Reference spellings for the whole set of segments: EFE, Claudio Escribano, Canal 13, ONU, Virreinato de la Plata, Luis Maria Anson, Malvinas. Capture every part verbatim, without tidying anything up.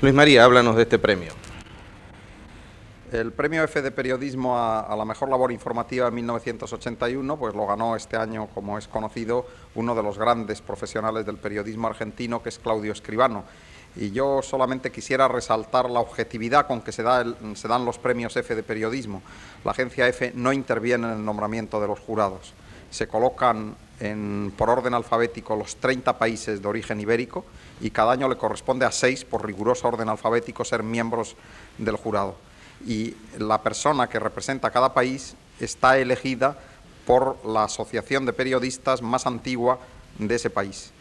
Luis María, háblanos de este premio. El premio E F E de periodismo a, a la mejor labor informativa en mil novecientos ochenta y uno, pues lo ganó este año, como es conocido, uno de los grandes profesionales del periodismo argentino, que es Claudio Escribano. Y yo solamente quisiera resaltar la objetividad con que se, da el, se dan los premios E F E de periodismo. La agencia E F E no interviene en el nombramiento de los jurados. Se colocan en, por orden alfabético los treinta países de origen ibérico y cada año le corresponde a seis, por riguroso orden alfabético, ser miembros del jurado. Y la persona que representa a cada país está elegida por la asociación de periodistas más antigua de ese país.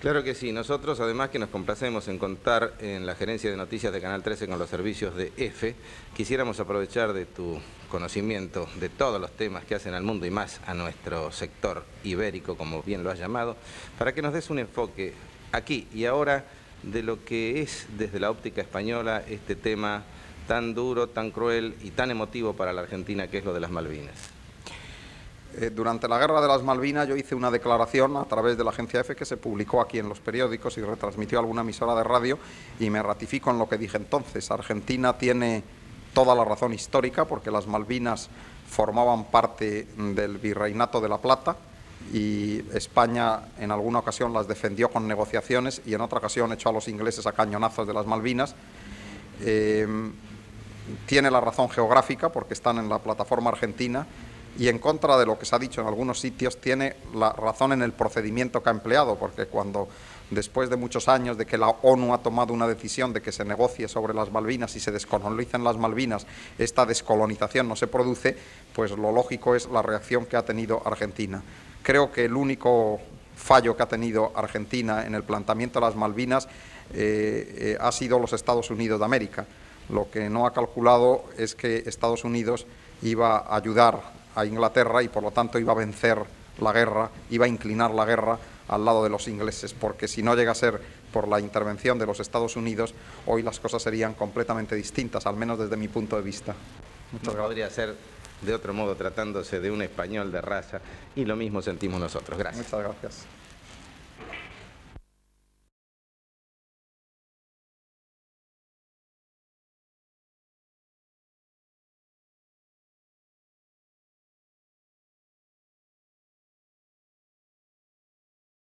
Claro que sí. Nosotros, además, que nos complacemos en contar en la Gerencia de Noticias de Canal trece con los servicios de E F E, quisiéramos aprovechar de tu conocimiento de todos los temas que hacen al mundo y más a nuestro sector ibérico, como bien lo has llamado, para que nos des un enfoque aquí y ahora de lo que es, desde la óptica española, este tema tan duro, tan cruel y tan emotivo para la Argentina, que es lo de las Malvinas. Durante la guerra de las Malvinas yo hice una declaración a través de la agencia E F E que se publicó aquí en los periódicos y retransmitió alguna emisora de radio, y me ratifico en lo que dije entonces. Argentina tiene toda la razón histórica, porque las Malvinas formaban parte del Virreinato de la Plata y España en alguna ocasión las defendió con negociaciones y en otra ocasión echó a los ingleses a cañonazos de las Malvinas. Eh, tiene la razón geográfica, porque están en la plataforma argentina, y en contra de lo que se ha dicho en algunos sitios, tiene la razón en el procedimiento que ha empleado, porque cuando, después de muchos años de que la ONU ha tomado una decisión de que se negocie sobre las Malvinas y se descolonizan las Malvinas, esta descolonización no se produce, pues lo lógico es la reacción que ha tenido Argentina. Creo que el único fallo que ha tenido Argentina en el planteamiento de las Malvinas eh, eh, ha sido los Estados Unidos de América. Lo que no ha calculado es que Estados Unidos iba a ayudar a Inglaterra y por lo tanto iba a vencer la guerra, iba a inclinar la guerra al lado de los ingleses, porque si no llega a ser por la intervención de los Estados Unidos, hoy las cosas serían completamente distintas, al menos desde mi punto de vista. Muchas gracias. Podría ser de otro modo tratándose de un español de raza, y lo mismo sentimos nosotros. Gracias. Muchas gracias.